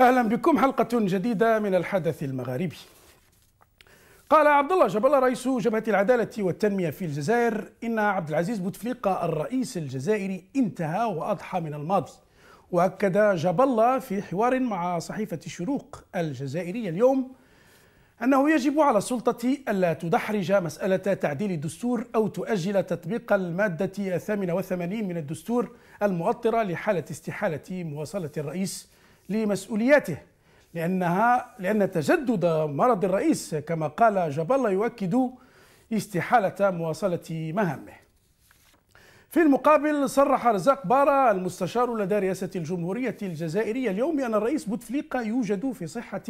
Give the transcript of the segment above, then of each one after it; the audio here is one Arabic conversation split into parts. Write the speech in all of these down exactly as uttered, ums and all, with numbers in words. أهلا بكم حلقة جديدة من الحدث المغاربي. قال عبد الله جاب الله رئيس جبهة العدالة والتنمية في الجزائر إن عبد العزيز بوتفليقة الرئيس الجزائري انتهى وأضحى من الماضي. وأكد جاب الله في حوار مع صحيفة شروق الجزائرية اليوم أنه يجب على السلطة ألا تدحرج مسألة تعديل الدستور أو تؤجل تطبيق المادة الثامنة والثمانين من الدستور المؤطرة لحالة استحالة مواصلة الرئيس لمسؤولياته، لأنها لأن تجدد مرض الرئيس كما قال جاب الله يؤكد استحالة مواصلة مهامه. في المقابل صرح رزاق بارا المستشار لدى رئاسة الجمهورية الجزائرية اليوم أن الرئيس بوتفليقة يوجد في صحة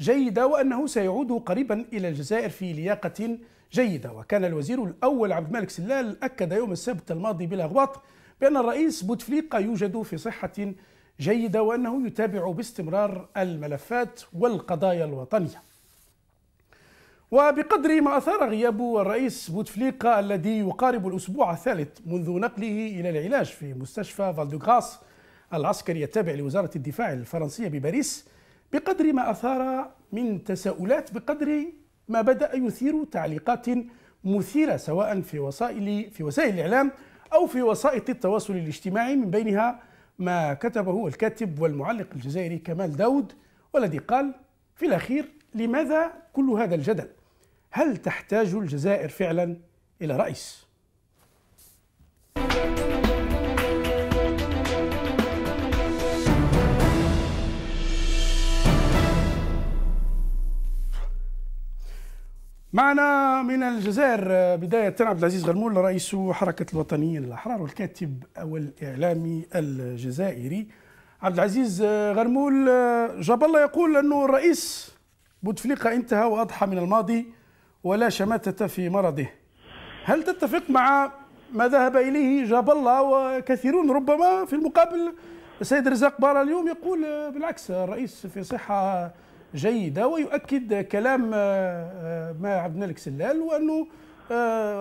جيدة وأنه سيعود قريبا إلى الجزائر في لياقة جيدة. وكان الوزير الأول عبد الملك سلال أكد يوم السبت الماضي بالأغواط بأن الرئيس بوتفليقة يوجد في صحة جيدة وأنه يتابع باستمرار الملفات والقضايا الوطنية. وبقدر ما أثار غياب الرئيس بوتفليقة الذي يقارب الأسبوع الثالث منذ نقله إلى العلاج في مستشفى فال دو غراس العسكري التابع لوزارة الدفاع الفرنسية بباريس، بقدر ما أثار من تساؤلات بقدر ما بدأ يثير تعليقات مثيرة سواء في وسائل في وسائل الإعلام أو في وسائط التواصل الاجتماعي، من بينها ما كتبه الكاتب والمعلق الجزائري كمال داود والذي قال في الأخير: لماذا كل هذا الجدل؟ هل تحتاج الجزائر فعلا إلى رئيس؟ معنا من الجزائر بداية عبد العزيز غرمول رئيس حركة الوطنيين الأحرار والكاتب والإعلامي الجزائري. عبد العزيز غرمول، جاب الله يقول أنه الرئيس بوتفليقة انتهى وأضحى من الماضي ولا شماتة في مرضه. هل تتفق مع ما ذهب إليه جاب الله وكثيرون ربما؟ في المقابل السيد رزاق بارا اليوم يقول بالعكس الرئيس في صحة جيدة ويؤكد كلام ما عبد الملك سلال، وأنه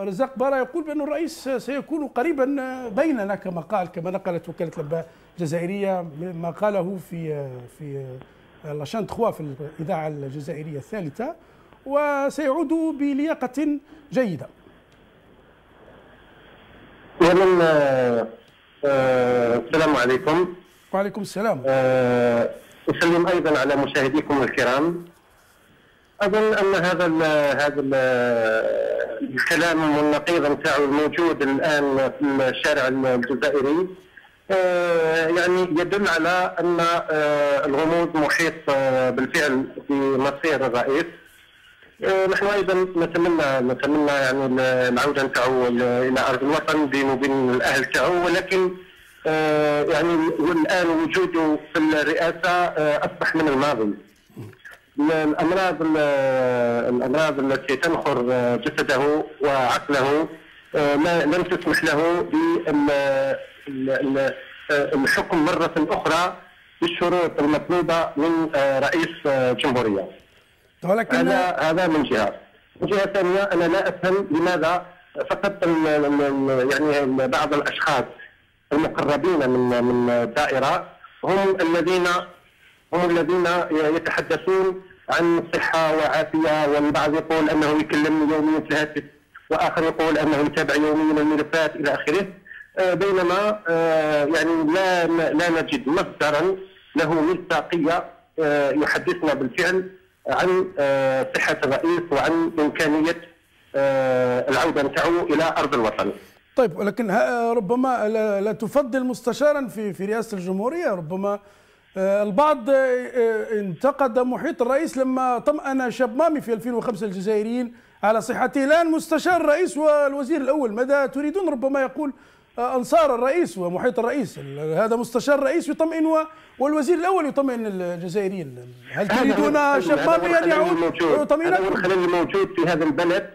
رزاق بارا يقول بأن الرئيس سيكون قريبا بيننا كما قال، كما نقلت وكالة الأنباء الجزائرية ما قاله في في لاشان تخوا في الإذاعة الجزائرية الثالثة، وسيعود بلياقة جيدة. السلام عليكم. وعليكم السلام. أه أسلم أيضا على مشاهديكم الكرام. أظن أن هذا ال هذا ال الكلام والنقيض نتاعو الموجود الآن في الشارع الجزائري يعني يدل على أن الغموض محيط بالفعل في مصير الرئيس. نحن أيضا نتمنى نتمنى يعني العودة نتاعو إلى أرض الوطن بينه وبين الأهل تاعو، ولكن يعني والآن وجوده في الرئاسة أصبح من الماضي. الأمراض الأمراض التي تنخر جسده وعقله لم تسمح له بالحكم مرة أخرى بالشروط المطلوبة من رئيس جمهورية. ولكن هذا من جهة. من جهة ثانية أنا لا أفهم لماذا فقط يعني بعض الأشخاص المقربين من من الدائرة هم الذين هم الذين يتحدثون عن صحة وعافية، والبعض يقول أنه يكلم يوميا في الهاتف، وآخر يقول أنه يتابع يوميا الملفات إلى آخره، بينما يعني لا لا نجد مصدرا له مصداقية يحدثنا بالفعل عن صحة الرئيس وعن إمكانية العودة نتاعو إلى أرض الوطن. طيب، ولكن ربما لا تفضل مستشارا في في رئاسة الجمهورية. ربما البعض انتقد محيط الرئيس لما طمأن شاب مامي في ألفين وخمسة الجزائريين على صحته. الآن مستشار الرئيس والوزير الأول، ماذا تريدون؟ ربما يقول أنصار الرئيس ومحيط الرئيس. هذا مستشار الرئيس يطمئن والوزير الأول يطمئن الجزائريين. هل تريدون شبابي أن يعود يطمئنكم؟ هذا هو الخلل الموجود في هذا البلد.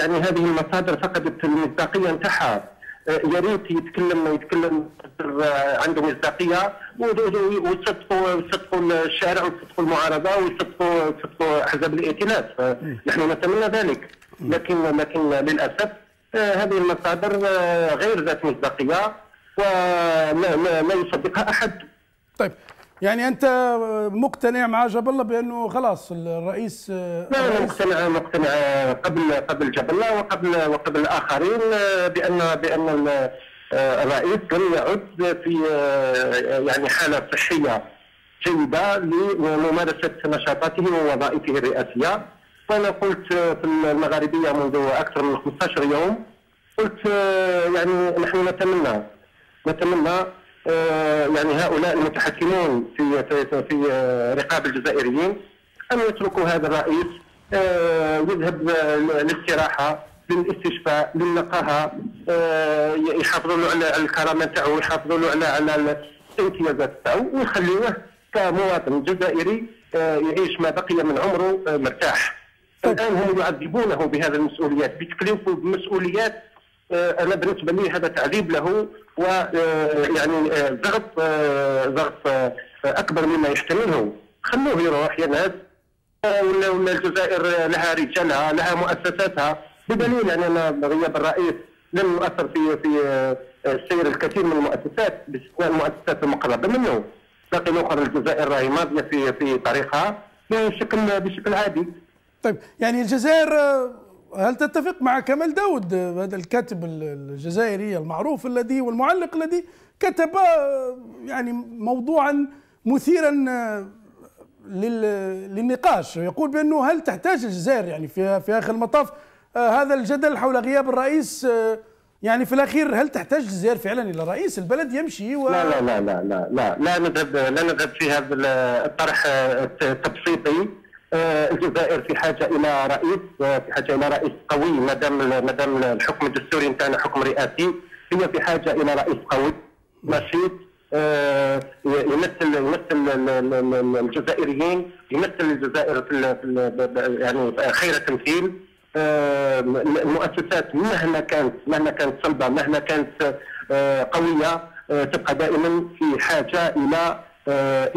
يعني هذه المصادر فقدت المصداقية نتاعها. يا ريت يتكلم يتكلم عنده مصداقيه ويصدقوا يصدقوا الشارع ويصدقوا المعارضه ويصدقوا يصدقوا احزاب الائتلاف. نحن نتمنى ذلك، لكن لكن للاسف هذه المصادر غير ذات مصداقيه ولا يصدقها احد. طيب، يعني انت مقتنع مع جاب الله بانه خلاص الرئيس؟ لا، انا مقتنع مقتنع قبل قبل جاب الله وقبل وقبل الاخرين بان بان الرئيس لم يعد في يعني حاله صحيه جيده لممارسه نشاطاته ووظائفه الرئاسيه. وانا قلت في المغاربيه منذ اكثر من خمسة عشر يوم، قلت يعني نحن نتمنى نتمنى يعني هؤلاء المتحكمون في في رقاب الجزائريين أن يتركوا هذا الرئيس يذهب للاستراحة، للاستشفاء، للنقاهة، يحافظوا له على الكرامة تاعو ويحافظوا له على على الامتيازات تاعو ويخليوه كمواطن جزائري يعيش ما بقي من عمره مرتاح. الآن هم يعذبونه بهذه المسؤوليات، بتكليفه بمسؤوليات. أنا بالنسبة لي هذا تعذيب له ويعني ضغط ضغط أكبر مما يحتمله. خلوه يروح يا ناس، ولا ولا الجزائر لها رجالها، لها مؤسساتها، بدليل أن يعني غياب الرئيس لم يؤثر في في سير الكثير من المؤسسات باستثناء المؤسسات المقربة منه. باقي الأخرى الجزائر راهي ماضية في في طريقها بشكل بشكل عادي. طيب، يعني الجزائر، هل تتفق مع كمال داود هذا الكاتب الجزائري المعروف الذي والمعلق الذي كتب يعني موضوعا مثيرا للنقاش، يقول بأنه هل تحتاج الجزائر يعني في في آخر المطاف هذا الجدل حول غياب الرئيس؟ يعني في الأخير هل تحتاج الجزائر فعلا إلى رئيس؟ البلد يمشي و... لا لا لا لا لا لا لا نذهب لا نذهب في هذا الطرح التبسيطي. الجزائر في حاجه الى رئيس، في حاجه الى رئيس قوي. ما دام ما دام الحكم الدستوري نتاعنا حكم رئاسي، هي في حاجه الى رئيس قوي نشيط يمثل يمثل الجزائريين، يمثل الجزائر في يعني خير تمثيل. المؤسسات مهما كانت مهما كانت صلبه، مهما كانت قويه، تبقى دائما في حاجه الى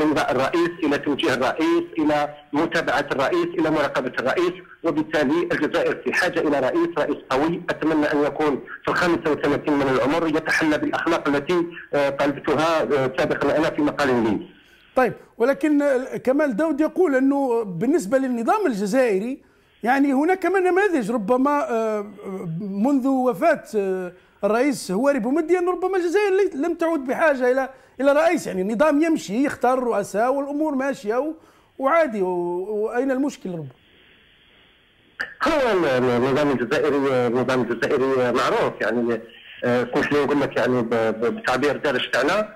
إمضاء الرئيس، إلى توجيه الرئيس، إلى متابعة الرئيس، إلى مراقبة الرئيس. وبالتالي الجزائر في حاجة إلى رئيس، رئيس قوي. أتمنى أن يكون في الخامسة وثلاثين من العمر، يتحلى بالأخلاق التي طالبتها سابقا أنا في مقال لي. طيب، ولكن كمال داود يقول أنه بالنسبة للنظام الجزائري يعني هناك نماذج، ربما منذ وفاة الرئيس هواري بومدين ربما الجزائر لم تعود بحاجة إلى إلى رئيس. يعني النظام يمشي، يختار الرؤساء والأمور ماشية وعادي، وأين المشكل ربما؟ هو النظام الجزائري النظام الجزائري معروف. يعني اسمح لي نقول لك يعني بتعبير دارج تاعنا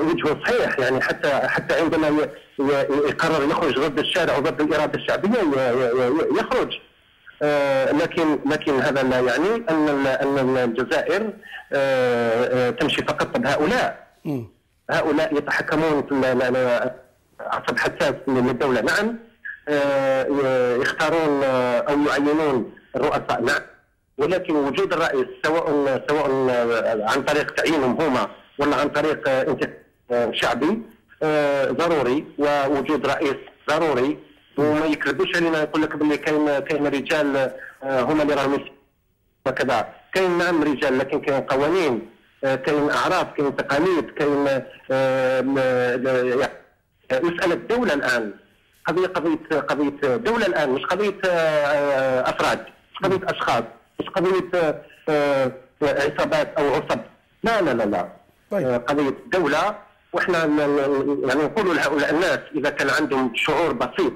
وجهه صحيح. يعني حتى حتى عندما يقرر يخرج ضد الشارع وضد الإرادة الشعبية يخرج. لكن لكن هذا لا يعني أن أن الجزائر تمشي فقط بهؤلاء. هؤلاء يتحكمون في عصب حساس من الدولة، نعم، يختارون أو يعينون الرؤساء، نعم، ولكن وجود الرئيس سواء سواء عن طريق تعيينهم هما ولا عن طريق انتخاب شعبي ضروري، ووجود رئيس ضروري. وما يكذبوش علينا، يقول لك باللي كاين كاين رجال هما اللي راهم وكذا. كاين نعم رجال، لكن كاين قوانين، كاين اعراف، كاين تقاليد، كاين مساله دوله. الان قضيه قضيه قضيه دوله الان، مش قضيه افراد، مش قضيه اشخاص، مش قضيه عصابات او عصب. لا لا لا لا طيب. قضيه دوله. واحنا يعني نقول لهؤلاء الناس اذا كان عندهم شعور بسيط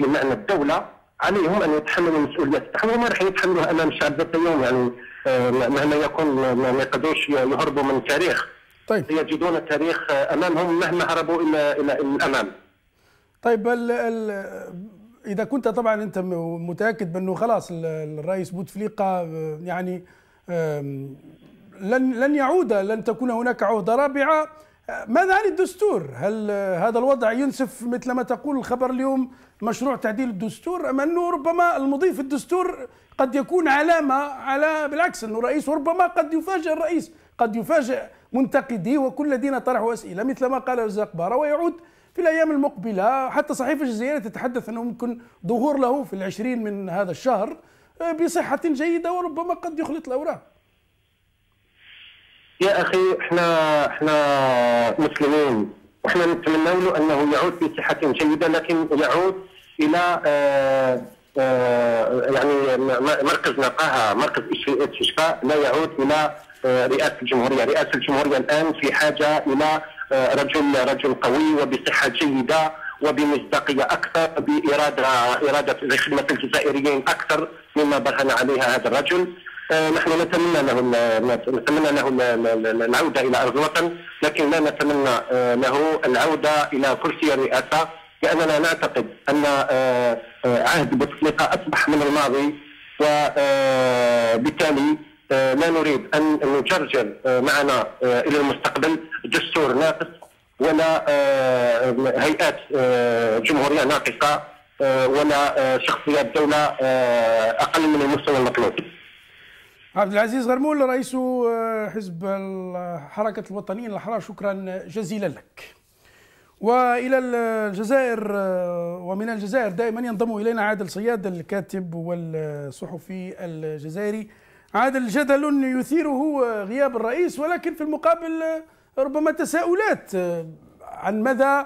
بمعنى الدوله، عليهم ان يتحملوا المسؤوليات تاعهم. ما راح يتحملوها امام الشعب ذات يوم، يعني مهما يكون ما يقدروش يهربوا من التاريخ. طيب، يجدون التاريخ امامهم مهما هربوا الى الى الامام. طيب، ال ال إذا كنت طبعا أنت متأكد بأنه خلاص الرئيس بوتفليقة يعني لن لن يعود، لن تكون هناك عهدة رابعة، ماذا عن الدستور؟ هل هذا الوضع ينسف مثل ما تقول الخبر اليوم مشروع تعديل الدستور، أم أنه ربما المضي في الدستور قد يكون علامة على بالعكس أنه رئيس، وربما قد يفاجئ الرئيس، قد يفاجئ منتقديه وكل الذين طرحوا أسئلة مثل ما قال رزاق بارا، ويعود في الأيام المقبلة. حتى صحيفة الجزائر تتحدث أنه ممكن ظهور له في العشرين من هذا الشهر بصحة جيدة، وربما قد يخلط الأوراق. يا أخي احنا احنا مسلمين، وإحنا نتمنى له أنه يعود بصحة جيدة، لكن يعود إلى آآ آآ يعني مركز نقاهة، مركز استشفاء، لا يعود إلى رئاسة الجمهورية. رئاسة الجمهورية الآن في حاجة إلى رجل رجل قوي وبصحة جيدة وبمصداقية أكثر، بإرادة إرادة خدمة الجزائريين أكثر مما برهن عليها هذا الرجل. نحن نتمنى له نتمنى له العودة إلى أرض الوطن، لكن لا نتمنى له العودة إلى كرسي الرئاسة، لأننا نعتقد أن عهد بوتفليقة أصبح من الماضي، وبالتالي لا نريد أن نجرجر معنا إلى المستقبل دستور ناقص ولا هيئات جمهورية ناقصة ولا شخصيات دولة أقل من المستوى المطلوب. عبد العزيز غرمول، رئيس حزب حركة الوطنيين الأحرار، شكرا جزيلا لك. وإلى الجزائر، ومن الجزائر دائما ينضم إلينا عادل صياد، الكاتب والصحفي الجزائري. عادل، جدل يثيره غياب الرئيس، ولكن في المقابل ربما تساؤلات عن مدى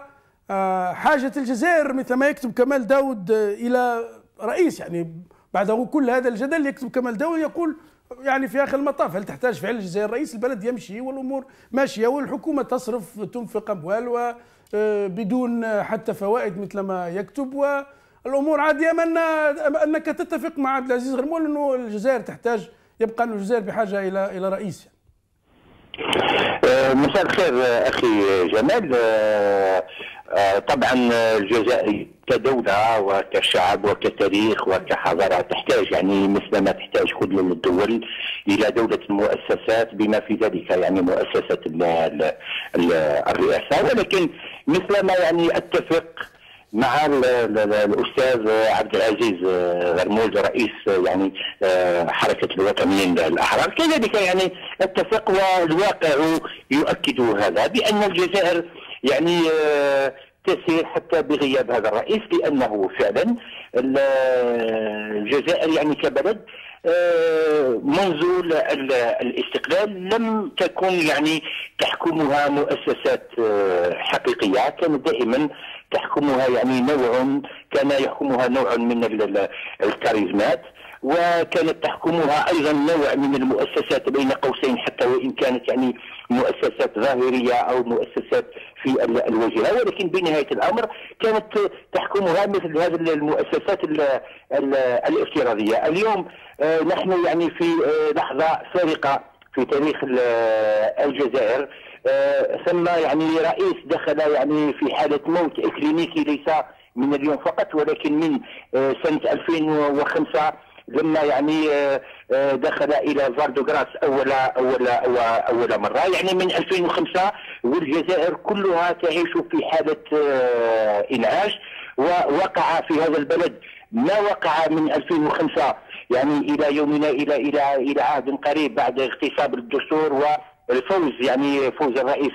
حاجة الجزائر مثل ما يكتب كمال داود إلى رئيس. يعني بعد كل هذا الجدل يكتب كمال داود يقول يعني في آخر المطاف هل تحتاج فعلا الجزائر رئيس؟ البلد يمشي والأمور ماشية والحكومة تصرف تنفق أموال بدون حتى فوائد مثل ما يكتب، والأمور عادية. أمنا أنك تتفق مع عبد العزيز غرمول أنه الجزائر تحتاج، يبقى أن الجزائر بحاجة إلى إلى رئيس. مساء الخير أخي جمال. طبعا الجزائر كدولة وكشعب وكتاريخ وكحضارة تحتاج، يعني مثل ما تحتاج كل الدول، إلى دولة المؤسسات بما في ذلك يعني مؤسسة الرئاسة. ولكن مثل ما يعني أتفق مع الأستاذ عبد العزيز غرمول رئيس يعني حركة الوطنيين الأحرار، كذلك يعني أتفق والواقع يؤكد هذا، بأن الجزائر يعني تسير حتى بغياب هذا الرئيس، لأنه فعلا الجزائر يعني كبلد منذ الاستقلال لم تكن يعني تحكمها مؤسسات حقيقية، كان دائما تحكمها يعني نوع كان يحكمها نوع من الكاريزمات، وكانت تحكمها ايضا نوع من المؤسسات بين قوسين، حتى وان كانت يعني مؤسسات ظاهريه او مؤسسات في الواجهه، ولكن بنهايه الامر كانت تحكمها مثل هذه المؤسسات الافتراضيه. اليوم نحن يعني في لحظه فارقه في تاريخ الجزائر. ثم يعني رئيس دخل يعني في حاله موت اكلينيكي، ليس من اليوم فقط، ولكن من سنه ألفين وخمسة لما يعني دخل الى فال دو غراس اول اول اول مره. يعني من ألفين وخمسة والجزائر كلها تعيش في حاله انعاش، ووقع في هذا البلد ما وقع من ألفين وخمسة يعني الى يومنا الى الى الى عهد قريب، بعد اغتصاب الدستور و الفوز يعني فوز الرئيس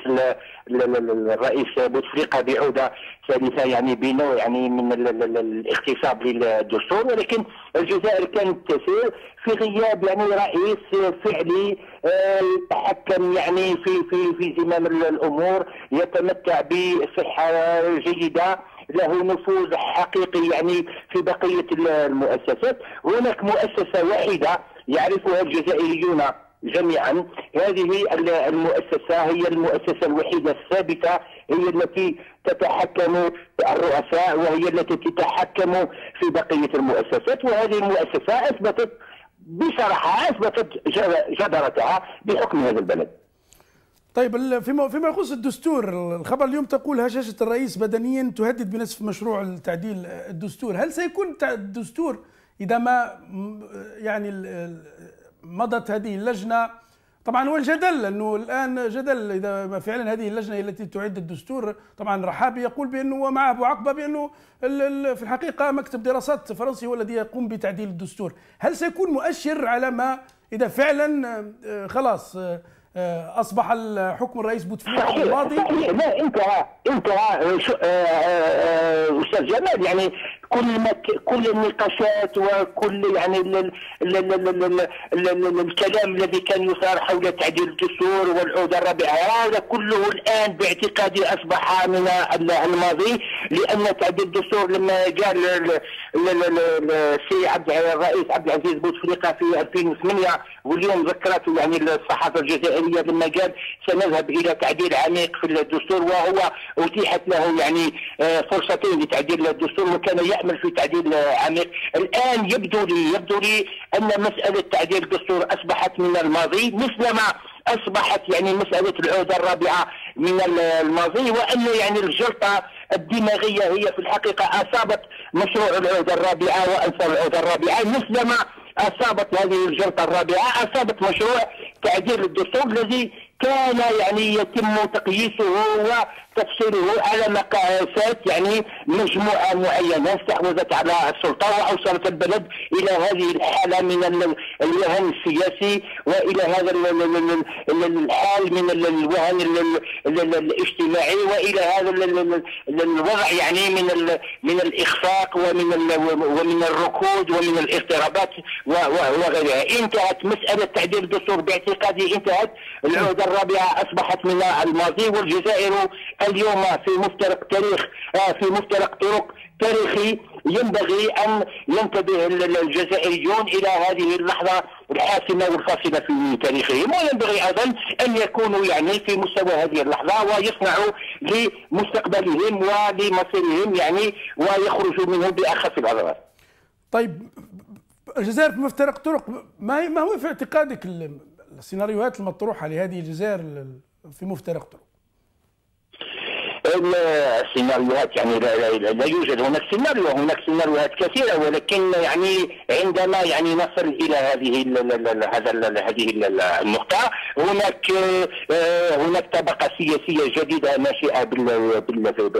الرئيس بوتفليقة بعودة ثالثة يعني بنوع يعني من الاغتصاب للدستور. ولكن الجزائر كانت تسير في غياب يعني رئيس فعلي يتحكم يعني في في في زمام الامور، يتمتع بصحة جيدة، له نفوذ حقيقي يعني في بقية المؤسسات. هناك مؤسسة واحدة يعرفها الجزائريون جميعا، هذه المؤسسة هي المؤسسة الوحيدة الثابتة، هي التي تتحكم الرؤساء وهي التي تتحكم في بقية المؤسسات، وهذه المؤسسة أثبتت بصراحة أثبتت جدارتها بحكم هذا البلد. طيب فيما فيما يخص الدستور، الخبر اليوم تقول هشاشة الرئيس بدنيا تهدد بنسف مشروع التعديل الدستور. هل سيكون الدستور إذا ما يعني مضت هذه اللجنة؟ طبعا هو الجدل أنه الآن جدل إذا فعلا هذه اللجنة التي تعد الدستور. طبعا رحابي يقول بأنه ومعه أبو عقبة بأنه في الحقيقة مكتب دراسات فرنسي هو الذي يقوم بتعديل الدستور. هل سيكون مؤشر على ما إذا فعلا خلاص اصبح الحكم الرئيس بوتفليقة القاضي؟ لا انت ها انت ها استاذ جمال، يعني كل ما كل النقاشات وكل يعني الكلام الذي كان يثار حول تعديل الدستور والعوده الرابعه هذا كله الان باعتقادي اصبح من الماضي، لان تعديل الدستور لما جاء السي عبد الرئيس عبد العزيز بوتفليقة في ألفين وثمانية واليوم ذكرته يعني الصحافه الجزائريه بالمجال سنذهب الى تعديل عميق في الدستور، وهو اتيحت له يعني فرصتين لتعديل الدستور وكان يعمل في تعديل عميق. الان يبدو لي يبدو لي ان مساله تعديل الدستور اصبحت من الماضي، مثلما اصبحت يعني مساله العوده الرابعه من الماضي، وان يعني الجلطه الدماغيه هي في الحقيقه اصابت مشروع العوده الرابعه وانفر العوده الرابعه، مثلما اصابت هذه الجلطه الرابعه اصابت مشروع تعديل الدستور الذي كان يعني يتم تقييسه وتفسيره على مقاسات يعني مجموعه معينه استحوذت على السلطه واوصلت البلد الى هذه الحاله من الوهن السياسي والى هذا الحال من الوهن الاجتماعي والى هذا الوضع يعني من من الاخفاق ومن ومن الركود ومن الاضطرابات وغيرها. انتهت مساله تعديل الدستور باعتقادي، انتهت العوده الرابعه اصبحت من الماضي، والجزائر اليوم في مفترق تاريخ في مفترق طرق تاريخي ينبغي ان ينتبه الجزائريون الى هذه اللحظه الحاسمه والفاصله في تاريخهم، وينبغي ايضا ان يكونوا يعني في مستوى هذه اللحظه ويصنعوا لمستقبلهم ولمصيرهم يعني ويخرجوا منه باخف العضلات. طيب الجزائر في مفترق طرق، ما ما هو في اعتقادك السيناريوهات المطروحه لهذه الجزائر في مفترق طرق؟ السيناريوهات يعني لا, لا, لا يوجد هناك سيناريو، هناك سيناريوهات كثيره، ولكن يعني عندما يعني نصل الى هذه هذا هذه النقطه هناك هناك طبقه سياسيه جديده ناشئه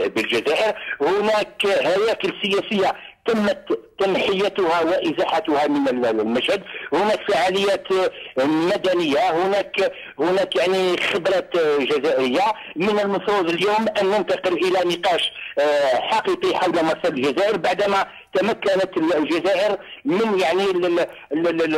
بالجزائر، هناك هياكل سياسيه تمت تمحيتها وازاحتها من المشهد، هناك فعاليات مدنيه، هناك هناك يعني خبره جزائريه. من المفروض اليوم ان ننتقل الى نقاش حقيقي حول مصير الجزائر بعدما تمكنت الجزائر من يعني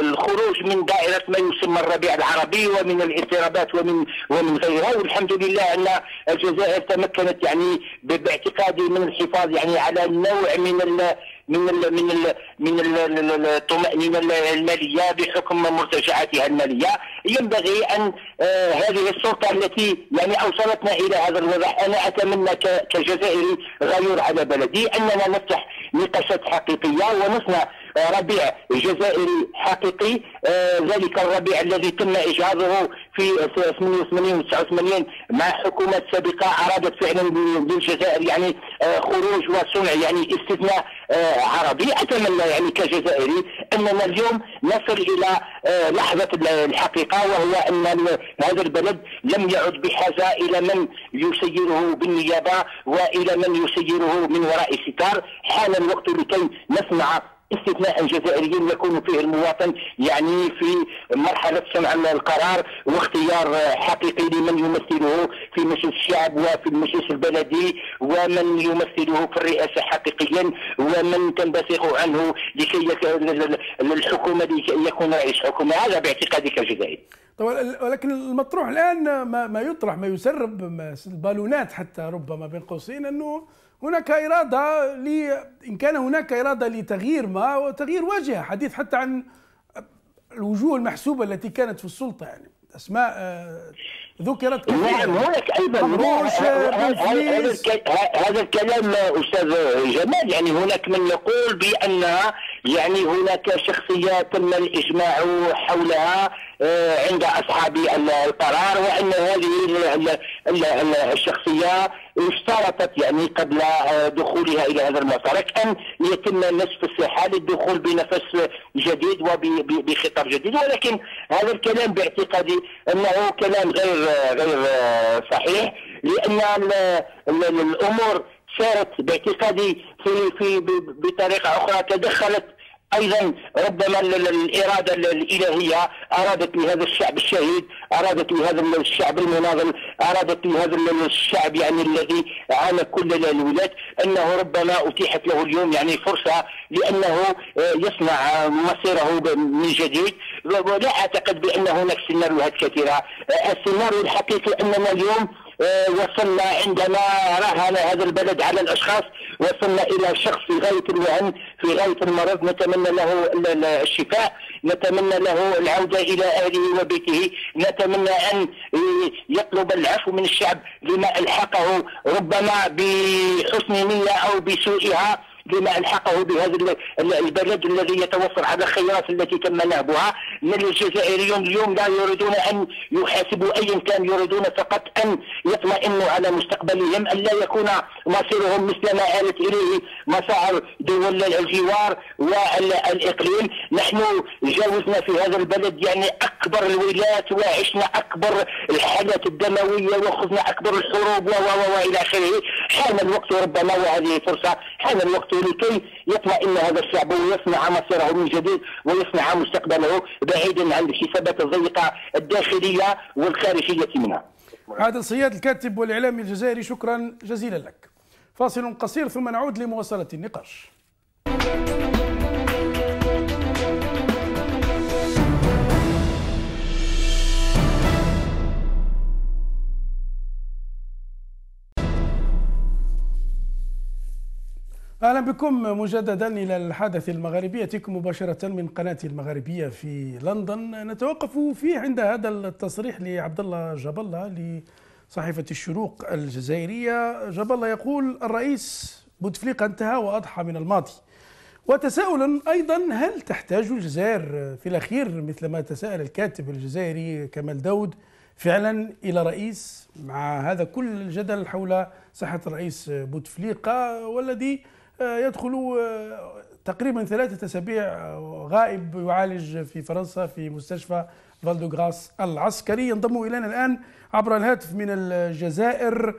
الخروج من دائره ما يسمى الربيع العربي ومن الاضطرابات ومن ومن غيرها، والحمد لله ان الجزائر تمكنت يعني باعتقادي من الحفاظ يعني على نوع من ال من ال من ال من ال الطمأنينة المالية بحكم مرتجعاتها المالية. ينبغي أن آه هذه السلطة التي يعني أوصلتنا إلى هذا الوضع، أنا أتمنى كجزائري غيور على بلدي أننا نفتح نقاشات حقيقية ونصنع ربيع جزائري حقيقي، آه ذلك الربيع الذي تم إجهاضه في ثمانية وثمانين وتسعة وثمانين مع حكومات سابقة أرادت فعلا بالجزائر يعني آه خروج وصنع يعني استثناء آه عربي. أتمنى يعني كجزائري أننا اليوم نصل إلى آه لحظة الحقيقة، وهو أن هذا البلد لم يعد بحاجة إلى من يسيره بالنيابة وإلى من يسيره من وراء ستار. حان الوقت لكي نصنع استثناء جزائري يكون فيه المواطن يعني في مرحلة صنع القرار واختيار حقيقي لمن يمثله في مجلس الشعب وفي المجلس البلدي ومن يمثله في الرئاسة حقيقيا ومن تنبثق عنه لكي الحكومة لكي يكون رئيس حكومة. هذا باعتقادي كجزائري. طبعا ولكن المطروح الآن ما يطرح ما يسرب البالونات حتى ربما بين قوسين أنه هناك إرادة ل إن كان هناك إرادة لتغيير ما وتغيير واجهة، حديث حتى عن الوجوه المحسوبة التي كانت في السلطة يعني أسماء ذكرت كثيرا. نعم هناك أيضا هذا الكلام أستاذ جمال، يعني هناك من يقول بأنها يعني هناك شخصية تم الإجماع حولها عند أصحاب القرار، وأن هذه الشخصية اشترطت يعني قبل دخولها إلى هذا المعترك أن يتم نسف الساحة للدخول بنفس جديد وبخطاب جديد، ولكن هذا الكلام باعتقادي أنه كلام غير غير صحيح، لأن الأمور صارت باعتقادي في في بطريقه اخرى تدخلت ايضا ربما الاراده الالهيه، ارادت لهذا الشعب الشهيد، ارادت لهذا الشعب المناضل، ارادت لهذا الشعب يعني الذي عانى كل الولايات انه ربما اتيحت له اليوم يعني فرصه لانه يصنع مصيره من جديد. ولا اعتقد بان هناك سيناريوهات كثيره، السيناريو الحقيقي اننا اليوم وصلنا عندما راهن هذا البلد على الاشخاص، وصلنا الى شخص في غايه الوهن، في غايه المرض، نتمنى له الشفاء، نتمنى له العوده الى اهله وبيته، نتمنى ان يطلب العفو من الشعب لما الحقه ربما بحسن نيه او بسوئها، لما الحقه بهذا البلد الذي يتوفر على الخيارات التي تم نهبها. الجزائريون اليوم لا يريدون ان يحاسبوا ايا كان، يريدون فقط ان يطمئنوا على مستقبلهم، ان لا يكون مصيرهم مثل ما آلت اليه مصائر دول الجوار والاقليم. نحن جاوزنا في هذا البلد يعني اكبر الولايات، وعشنا اكبر الحالات الدمويه، وخذنا اكبر الحروب و والى اخره. حان الوقت ربما، وهذه فرصه، حان الوقت لكي يطمئن هذا الشعب ويصنع مصيره من جديد ويصنع مستقبله بعيدا عن الحسابات الضيقه الداخليه والخارجيه منها. عادل صياد الكاتب والاعلامي الجزائري، شكرا جزيلا لك. فاصل قصير ثم نعود لمواصله النقاش. أهلا بكم مجددا إلى الحدث المغاربي يأتيكم مباشرة من قناة المغاربية في لندن. نتوقف فيه عند هذا التصريح لعبد الله جاب الله لصحيفة الشروق الجزائرية. جاب الله يقول: الرئيس بوتفليقة انتهى وأضحى من الماضي. وتساؤلا أيضا، هل تحتاج الجزائر في الأخير مثلما تساءل الكاتب الجزائري كمال داود فعلا إلى رئيس، مع هذا كل الجدل حول صحة الرئيس بوتفليقة والذي يدخل تقريبا ثلاثة أسابيع غائب يعالج في فرنسا في مستشفى فال دو غراس العسكري. ينضم إلينا الآن عبر الهاتف من الجزائر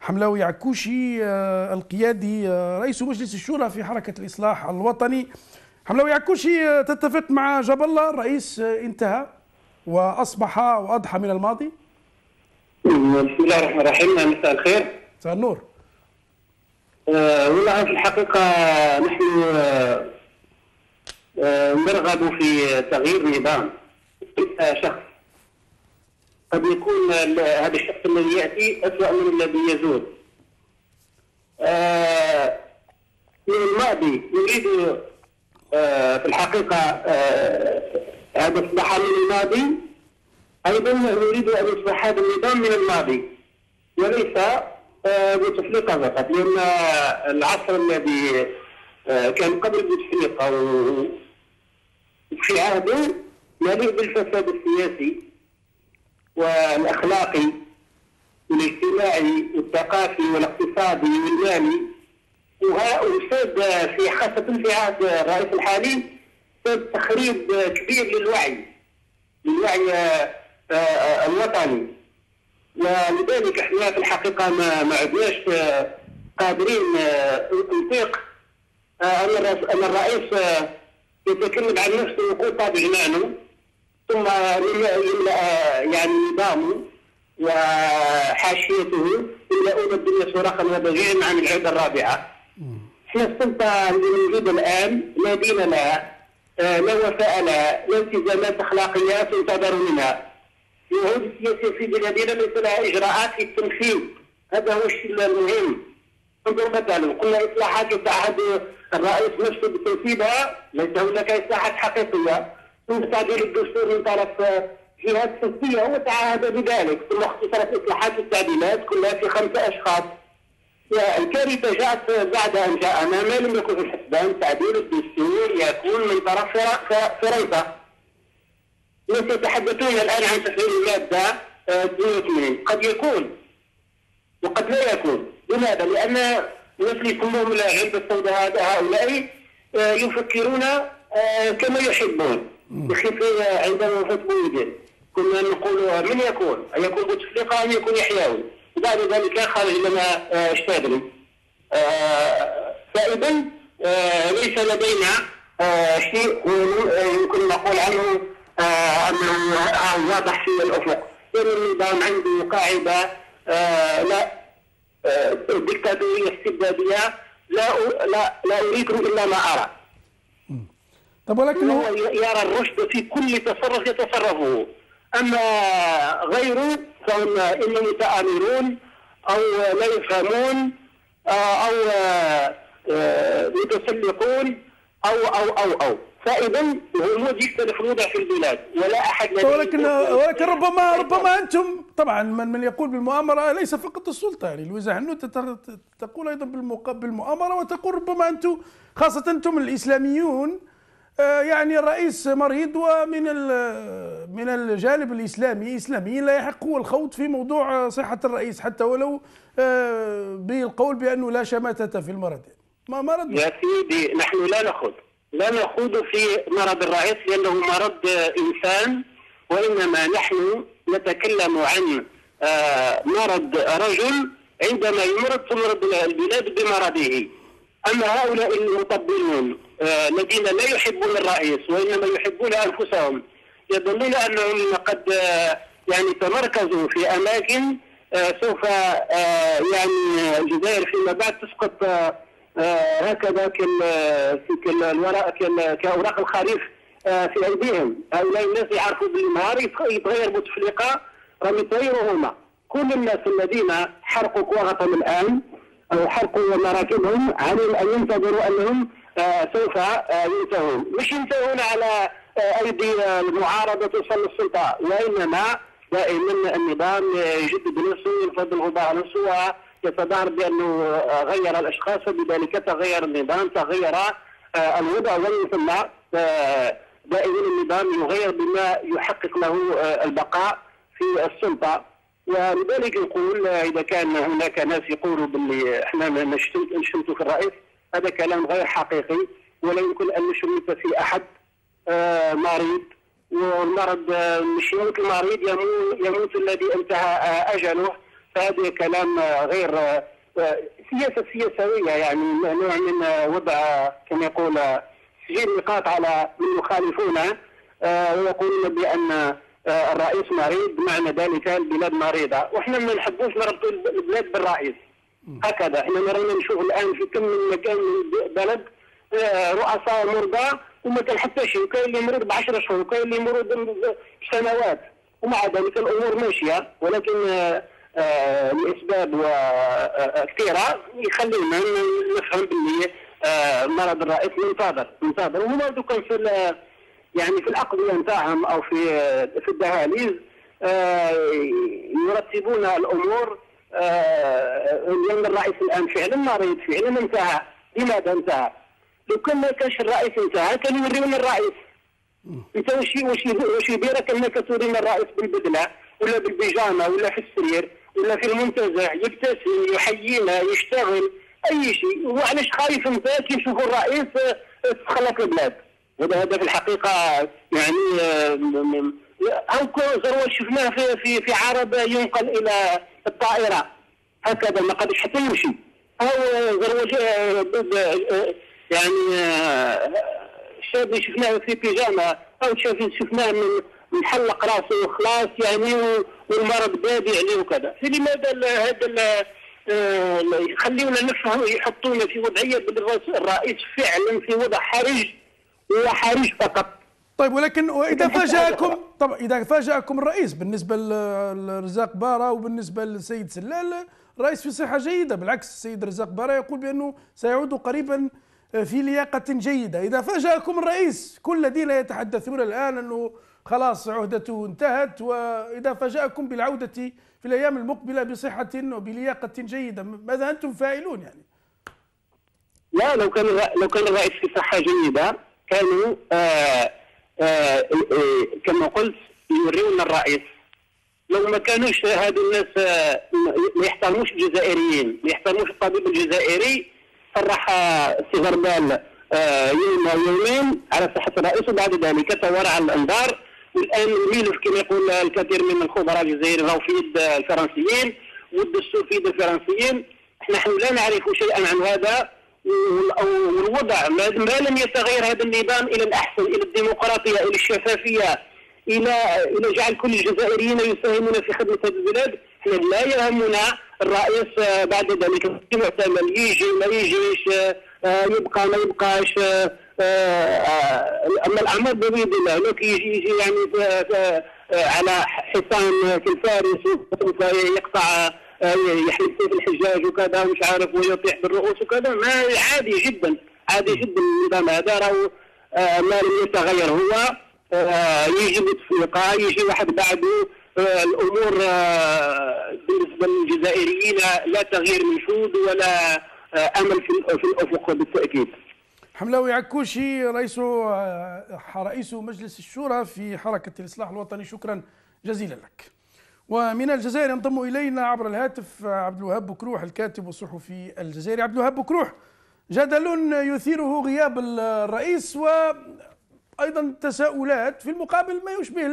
حملاوي عكوشي القيادي، رئيس مجلس الشورى في حركة الإصلاح الوطني. حملاوي عكوشي، تتفق مع جاب الله، الرئيس انتهى وأصبح وأضحى من الماضي؟ بسم الله الرحمن الرحيم، مساء الخير. مساء النور. والله في الحقيقة نحن نرغب في تغيير نظام. شخص قد يكون هذا الشخص الذي يأتي أسوأ من الذي يزول. من الماضي يريد في الحقيقة، هذا أصبح من الماضي، أيضا يريد أن يصبح هذا النظام من الماضي وليس بوتفليقة فقط، لأن العصر الذي كان قبل بوتفليقة وفي عهده مليء بالفساد السياسي والأخلاقي والاجتماعي والثقافي والاقتصادي والمالي، وساد في خاصة في عهد الرئيس الحالي ساد تخريب كبير للوعي للوعي الوطني. ولذلك احنا في الحقيقه ما ما عدناش قادرين نطيق ان الرئيس يتكلم عن نفسه ويقول طاب عنانه، ثم يملا يعني نظامه وحاشيته يملؤون الدنيا صراخا وبغيا عن العوده الرابعه. احنا السلطه اللي موجوده الان لا دين لها، لا وفاء لها، لا التزامات اخلاقيه تنتظر منها. الجهود السياسيه في بلادنا ليس لها اجراءات في التنفيذ، هذا هو الشيء المهم. انظر مثلا، كل اصلاحات يتعهد الرئيس نفسه بتنفيذها، ليس هناك اصلاحات حقيقيه. ثم تعديل الدستور من طرف جهات سياسيه، هو تعهد بذلك، ثم اختصرت اصلاحات التعديلات كلها في خمسه اشخاص. الكارثه جاءت بعد ان جاءنا ما لم يكن في الحسبان تعديل الدستور يكون من طرف فرنسا. نحن تتحدثون الان عن تحويل الماده اثنين وثمانين، قد يكون وقد لا يكون. لماذا؟ لان مثل كلهم العلبه السوداء هؤلاء يفكرون كما يحبون. بخلاف عندما وفاه بويدن كنا نقول من يكون؟ ان يكون بوتفليقه ام يكون يحياوي؟ وبعد ذلك خرج لنا الشاذلي. فاذا ليس لدينا شيء يمكن نقول عنه انه واضح في الافق. لان النظام عنده قاعده لا ديكتاتوريه استبداديه، لا لا لا اريد الا ما ارى. طب ولكن هو يرى الرشد في كل تصرف يتصرفه، اما غيره فهم اما متآمرون او لا يفهمون او متسلقون او او او او فاذا الغموض يختلف الوضع في البلاد ولا احد. ولكن ولكن ربما ربما انتم طبعا من من يقول بالمؤامره ليس فقط السلطه، يعني لويزا عنو تقول ايضا بالمؤامره، وتقول ربما انتم خاصه انتم الاسلاميون يعني الرئيس مريض، ومن من الجانب الاسلامي اسلاميين لا يحق هو الخوض في موضوع صحه الرئيس حتى ولو بالقول بانه لا شماتة في المرض. ما مرض يا سيدي، نحن لا نخوض لا نخوض في مرض الرئيس لانه مرض انسان، وانما نحن نتكلم عن مرض رجل عندما يمرض تمرض البلاد بمرضه. اما هؤلاء المطبلون الذين لا يحبون الرئيس وانما يحبون انفسهم يظنون انهم قد يعني تمركزوا في اماكن سوف يعني الجزائر فيما بعد تسقط هكذا كاوراق الخريف في ايديهم. هؤلاء الناس يعرفوا بالنهار يتغير بوتفليقه راهم يطيروا هما. كل الناس الذين حرقوا كوغطهم الان او حرقوا مراكبهم عليهم ان ينتظروا انهم آه سوف آه ينتهون، مش ينتهون على آه ايدي آه المعارضه توصل للسلطه، وانما دائما النظام يجدد نفسه ينفض الغبار نفسه ويتظاهر بانه آه غير الاشخاص وبذلك تغير النظام تغير آه الوضع، ومن ثم آه دائما النظام يغير بما يحقق له آه البقاء في السلطه. ولذلك نقول آه اذا كان هناك ناس يقولوا باللي احنا نشتمتوا في الرئيس هذا كلام غير حقيقي، ولا يمكن ان نشمت في احد آه مريض، والمرض آه مش يموت المريض يموت الذي انتهى آه اجله. فهذا كلام آه غير آه سياسه سياسويه، يعني نوع من آه وضع آه كما يقول آه سجل نقاط على من يخالفونه آه ويقولون بان آه الرئيس مريض، معنى ذلك البلاد مريضه، واحنا ما نحبوش نربطوا البلاد بالرئيس. هكذا احنا رانا نشوف الان في كم من مكان من بلد رؤساء مرضى وما كان حتى شيء، وكاين اللي مريض ب عشرة شهور وكاين اللي مريض بسنوات، ومع ذلك الامور ماشيه. ولكن الاسباب كثيره يخلينا نفهم باللي مرض الرئيس منتظر منتظر وهما دوكا في يعني في الاقضيه نتاعهم او في في الدهاليز يرتبون الامور. لأن آه الرئيس الآن فعلا مريض فعلا انتهى. لماذا انتهى؟ لو كان ما كانش الرئيس انتهى كان يوريونا الرئيس. أنت واش واش واش يديرك أنك تورينا الرئيس بالبدلة ولا بالبيجامة ولا في السرير ولا في المنتزه، يبتسم يحيينا يشتغل أي شيء. وعلاش خايف أنت كي تشوف الرئيس تخلق البلاد؟ هذا هذا في الحقيقة يعني أو ثروة شفناها في في في عرب ينقل إلى الطائرة هكذا ما قدش حتى يمشي، أو زروج يعني شاب شفناه في بيجامة أو شاب شفناه من محلق راسه وخلاص يعني والمرض بادي عليه وكذا. فلماذا هذا يخليونا نفهم يحطونا في وضعية بالرئيس فعلا في وضع حرج وحرج فقط. طيب ولكن واذا فاجأكم طبعا اذا فاجأكم الرئيس بالنسبه لرزاق بارا وبالنسبه للسيد سلال، الرئيس في صحه جيده، بالعكس السيد رزاق بارا يقول بانه سيعود قريبا في لياقه جيده. اذا فاجأكم الرئيس كل الذين يتحدثون الان انه خلاص عهدته انتهت، وإذا فاجأكم بالعودة في الأيام المقبلة بصحة وبلياقة جيدة، ماذا أنتم فاعلون يعني؟ لا، لو كان لو كان الرئيس في صحة جيدة كانوا آآ آآ كما قلت يوريون الرئيس. لو ما كانوش هذو الناس ما يحترموش الجزائريين، ما يحترموش الطبيب الجزائري. صرح السي غرمول يوم او يومين على صحة الرئيس وبعد ذلك توارع الانظار، والان ميلف كما يقول الكثير من الخبراء الجزائريين راهو في يد الفرنسيين والدستور في يد الفرنسيين. نحن لا نعرف شيئا عن هذا، والوضع ما لم يتغير هذا النظام الى الاحسن، الى الديمقراطيه، الى الشفافيه، الى الى جعل كل الجزائريين يساهمون في خدمه هذه البلاد. احنا لا يهمنا الرئيس بعد ذلك معتمل، يجي ما يجيش، يبقى ما يبقاش. اما الاعمار بيد الله، لك يجي يجي يعني على حصان كالفارس يقطع يحلب سيف الحجاج وكذا ومش عارف ويطيح بالرؤوس وكذا. ما عادي جدا، عادي جدا النظام هذا راهو ما لم يتغير هو. يجي بوتفليقة، يجي واحد بعده، الامور بالنسبه للجزائريين لا تغيير منشود ولا امل في الافق بالتاكيد. حملاوي عكوشي رئيس رئيس مجلس الشورى في حركه الاصلاح الوطني، شكرا جزيلا لك. ومن الجزائر ينضم الينا عبر الهاتف عبد الوهاب بوكروح، الكاتب والصحفي الجزائري. عبد الوهاب بوكروح، جدل يثيره غياب الرئيس وايضا تساؤلات، في المقابل ما يشبه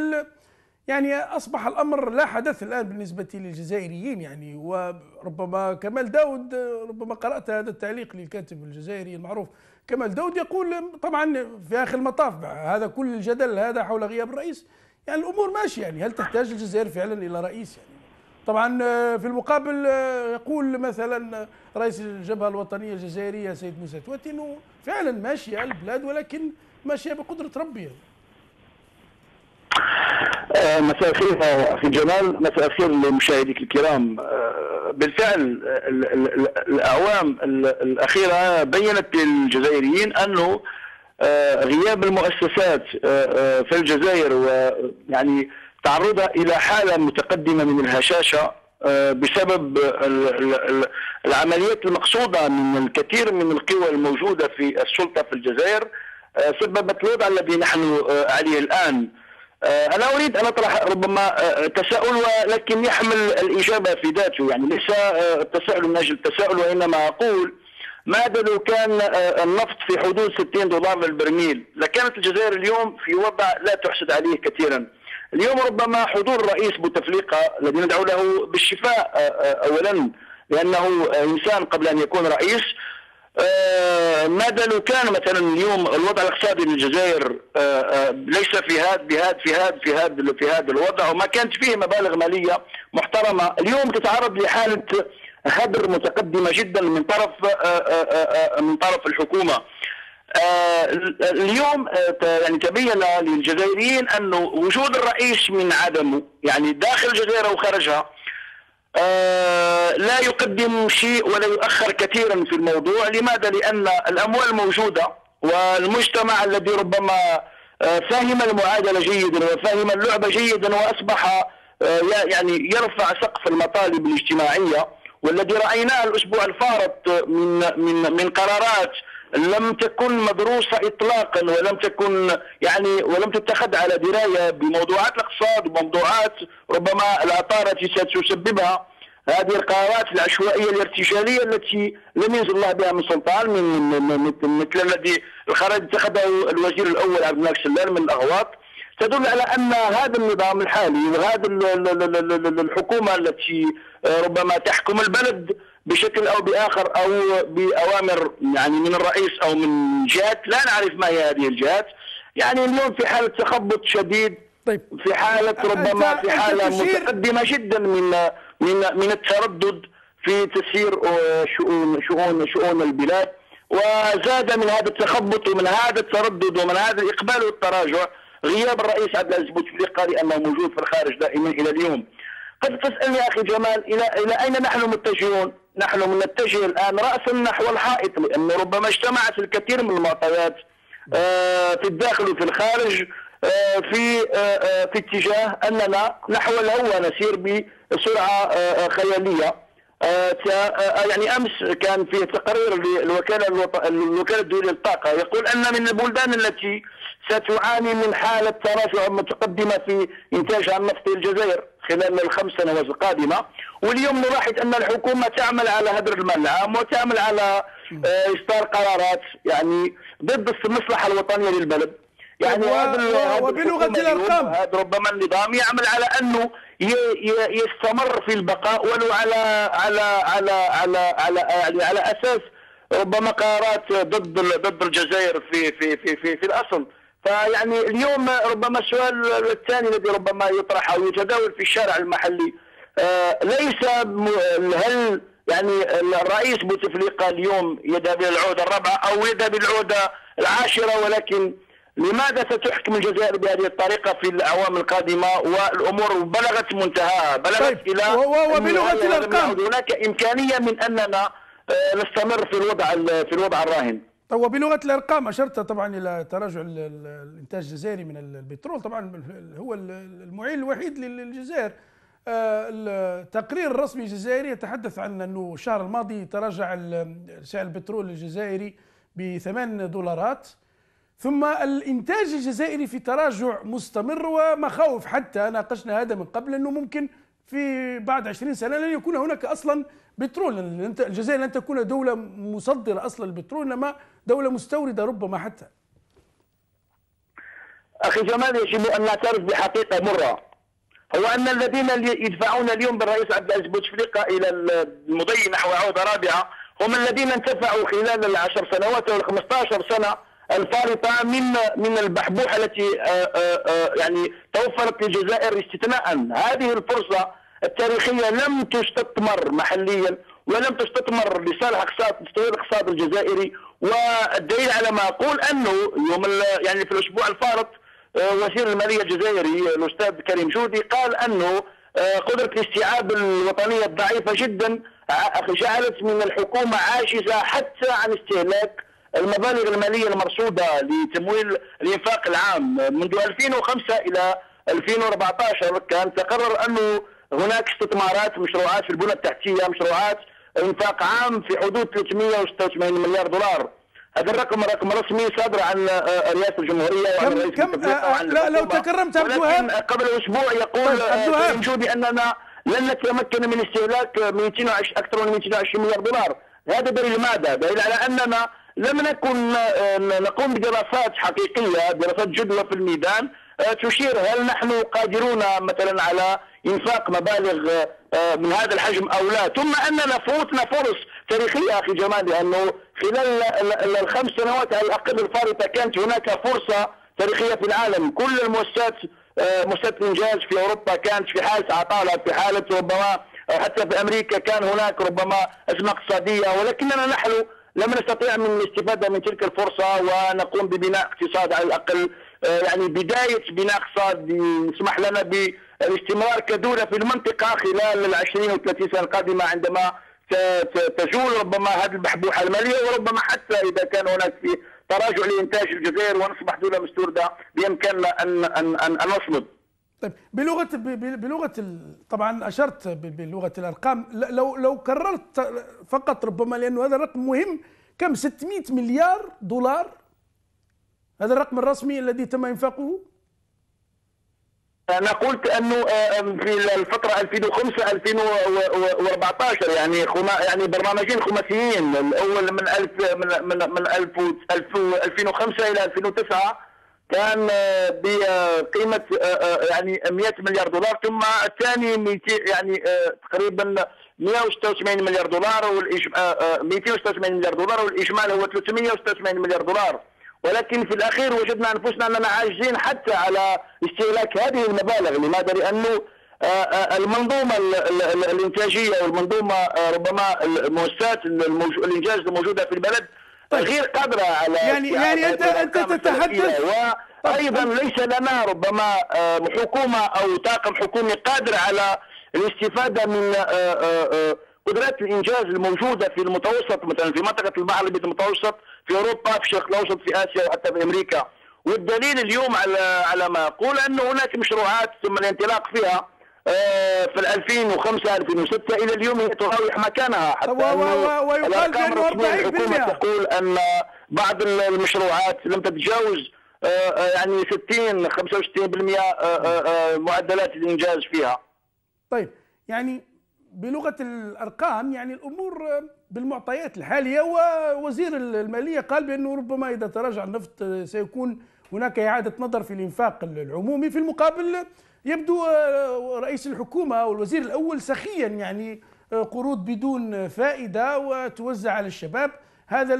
يعني اصبح الامر لا حدث الان بالنسبه للجزائريين يعني. وربما كمال داود، ربما قرات هذا التعليق للكاتب الجزائري المعروف كمال داود، يقول طبعا في اخر المطاف هذا كل الجدل هذا حول غياب الرئيس يعني الامور ماشيه يعني، هل تحتاج الجزائر فعلا الى رئيس يعني؟ طبعا في المقابل يقول مثلا رئيس الجبهه الوطنيه الجزائريه سيد موسى توتينو فعلا ماشيه البلاد، ولكن ماشيه بقدره ربي يعني. مساء الخير اخي جمال، مساء الخير لمشاهديك الكرام. بالفعل الاعوام الاخيره بينت للجزائريين انه غياب المؤسسات في الجزائر ويعني تعرضها الى حاله متقدمه من الهشاشه بسبب العمليات المقصوده من الكثير من القوى الموجوده في السلطه في الجزائر، سببت الوضع الذي نحن عليه الان. أنا أريد أن أطرح ربما تساؤل ولكن يحمل الإجابة في ذاته، يعني ليس التساؤل من أجل التساؤل، وإنما أقول ما لو كان النفط في حدود ستين دولار للبرميل لكانت الجزائر اليوم في وضع لا تحسد عليه كثيرا. اليوم ربما حضور الرئيس بوتفليقة الذي ندعو له بالشفاء أولا لأنه إنسان قبل أن يكون رئيس، آه ماذا لو كان مثلا اليوم الوضع الاقتصادي للجزائر آه آه ليس في هذا بهذا في هذا في هذا في هذا الوضع، وما كانت فيه مبالغ ماليه محترمه. اليوم تتعرض لحاله هدر متقدمه جدا من طرف آه آه آه من طرف الحكومه. آه اليوم آه يعني تبين للجزائريين انه وجود الرئيس من عدمه يعني داخل الجزائر وخارجها آه لا يقدم شيء ولا يؤخر كثيرا في الموضوع. لماذا؟ لأن الأموال موجودة، والمجتمع الذي ربما آه فهم المعادلة جيدا وفهم اللعبة جيدا وأصبح آه يعني يرفع سقف المطالب الاجتماعية، والذي رأيناه الأسبوع الفارط من من من قرارات لم تكن مدروسة إطلاقا، ولم تكن يعني ولم تتخذ على دراية بموضوعات الاقتصاد وموضوعات ربما العطارة التي ستسببها هذه القرارات العشوائية الارتجالية التي لم ينزل الله بها من سلطان، من مثل الذي القرار اتخذه الوزير الأول عبد الملك سلال من الأغواط، تدل على أن هذا النظام الحالي وهذا الحكومة التي ربما تحكم البلد بشكل أو بآخر أو بأوامر يعني من الرئيس أو من جهات لا نعرف ما هي هذه الجهات، يعني اليوم في حالة تخبط شديد. طيب. في حالة ربما في حالة متقدمة جدا من من من التردد في تسيير شؤون شؤون شؤون البلاد، وزاد من هذا التخبط ومن هذا التردد ومن هذا الإقبال والتراجع غياب الرئيس عبد العزيز بوتفليقة لأنه موجود في الخارج دائما إلى اليوم. قد تسألني أخي جمال إلى إلى أين نحن متجهون؟ نحن نتجه الآن رأسا نحو الحائط، لأنه ربما اجتمعت الكثير من المعطيات في الداخل وفي الخارج في في اتجاه اننا نحو الهوى نسير بسرعه خياليه. يعني امس كان فيه تقرير للوكاله الوكاله الدوليه للطاقه يقول ان من البلدان التي ستعاني من حاله تراجع متقدمه في انتاجها النفطي الجزائر خلال الخمس سنوات القادمه. واليوم نلاحظ ان الحكومه تعمل على هدر المال العام وتعمل على اصدار قرارات يعني ضد المصلحه الوطنيه للبلد. يعني هذا وبلغه الارقام هذا ربما النظام يعمل على انه يستمر في البقاء ولو على على على على على, على, على اساس ربما قرارات ضد ضد الجزائر في في في في, في الاصل. فيعني اليوم ربما السؤال الثاني الذي ربما يطرح او يتداول في الشارع المحلي ليس هل يعني الرئيس بوتفليقة اليوم يذهب الى العهده الرابعه او يذهب الى العهده العاشره، ولكن لماذا ستحكم الجزائر بهذه الطريقة في الأعوام القادمة والأمور بلغت منتهاها بلغت طيب. إلى وبلغة الأرقام هناك إمكانية من أننا نستمر في الوضع في الوضع الراهن. طيب وبلغة الأرقام أشرت طبعا إلى تراجع الإنتاج الجزائري من البترول، طبعا هو المعين الوحيد للجزائر. التقرير الرسمي الجزائري يتحدث عن أنه الشهر الماضي تراجع سعر البترول الجزائري بثمان دولارات، ثم الانتاج الجزائري في تراجع مستمر ومخاوف، حتى ناقشنا هذا من قبل انه ممكن في بعد عشرين سنه لن يكون هناك اصلا بترول، الجزائر لن تكون دوله مصدره اصلا البترول انما دوله مستورده ربما حتى. اخي جمال يجب ان نعترف بحقيقه مره، هو ان الذين يدفعون اليوم بالرئيس عبد العزيز بوتفليقة الى المضي نحو عوده رابعه هم الذين انتفعوا خلال العشر سنوات او الخمسة عشر سنه الفارطة من من البحبوحة التي آآ آآ يعني توفرت للجزائر استثناء. هذه الفرصة التاريخية لم تستثمر محليا ولم تستثمر لصالح تطوير الاقتصاد الجزائري. والدليل على ما أقول أنه يوم يعني في الأسبوع الفارط وزير المالية الجزائري الأستاذ كريم جودي قال أنه قدرة الاستيعاب الوطنية الضعيفة جدا جعلت من الحكومة عاجزة حتى عن استهلاك المبالغ المالية المرصودة لتمويل الإنفاق العام. منذ ألفين وخمسة إلى ألفين وأربعة عشر كان تقرر أنه هناك استثمارات مشروعات في البنى التحتية، مشروعات إنفاق عام في حدود ثلاثمئة وستة وثمانين مليار دولار. هذا الرقم رقم رسمي صادر عن رئاسة الجمهورية وعن رئيس الوزراء. لا لو تكرمت عبد الوهاب قبل أسبوع يقول كريم جودي أننا لن نتمكن من استهلاك أكثر من مئتين وعشرين مليار دولار. هذا دليل ماذا؟ دليل على أننا لم نكن نقوم بدراسات حقيقية، دراسات جدوى في الميدان تشير هل نحن قادرون مثلا على إنفاق مبالغ من هذا الحجم أو لا. ثم أننا فوتنا فرص تاريخية أخي جمال، لأنه خلال الخمس سنوات على الأقل الفارطة كانت هناك فرصة تاريخية في العالم. كل المؤسسات مؤسسات الإنجاز في أوروبا كانت في حالة عطالة، في حالة ربما حتى في أمريكا كان هناك ربما أزمة اقتصادية، ولكننا نحن لم نستطيع من الاستفادة من تلك الفرصة ونقوم ببناء اقتصاد على الأقل يعني بداية بناء اقتصاد يسمح لنا بالاستمرار كدولة في المنطقة خلال العشرين والثلاثين سنة القادمة عندما تزول ربما هذه البحبوحة المالية، وربما حتى إذا كان هناك في تراجع لإنتاج الجزائر ونصبح دولة مستوردة بإمكاننا أن أن أن, أن نصمد. طيب بلغة بلغة طبعا أشرت بلغة الأرقام، لو لو كررت فقط ربما لأنه هذا الرقم مهم، كم ستمئة مليار دولار هذا الرقم الرسمي الذي تم إنفاقه؟ أنا قلت أنه في الفترة ألفين وخمسة ألفين وأربعة عشر يعني يعني برنامجين خماسيين، الأول من ألف من من, من ألفين وخمسة إلى ألفين وتسعة كان بقيمة يعني مئة مليار دولار، ثم الثاني يعني تقريبا مئة وستة وثمانين مليار دولار مئتين وستة وثمانين مليار دولار والإجمال هو ثلاثمئة وستة وثمانين مليار دولار. ولكن في الأخير وجدنا أنفسنا أننا عاجزين حتى على استهلاك هذه المبالغ. لماذا؟ لأنه المنظومة الإنتاجية والمنظومة ربما المؤسسات الإنجاز الموجودة في البلد غير قادرة على يعني يعني أنت أنت تتحدث وأيضا ليس لنا ربما حكومة أو طاقم حكومي قادر على الاستفادة من قدرات الإنجاز الموجودة في المتوسط مثلا في منطقة البحر المتوسط في أوروبا في الشرق الأوسط في آسيا وحتى في أمريكا. والدليل اليوم على على ما اقول ان هناك مشروعات تم الانطلاق فيها في ألفين وخمسة ألفين وستة الى اليوم هي تراوح مكانها، حتى ويقال بانه الحكومه تقول ان بعض المشروعات لم تتجاوز يعني ستين خمسة وستين بالمئة معدلات الانجاز فيها. طيب يعني بلغه الارقام يعني الامور بالمعطيات الحاليه، ووزير الماليه قال بانه ربما اذا تراجع النفط سيكون هناك اعاده نظر في الانفاق العمومي. في المقابل يبدو رئيس الحكومه والوزير الاول سخيا، يعني قروض بدون فائده وتوزع على الشباب. هذا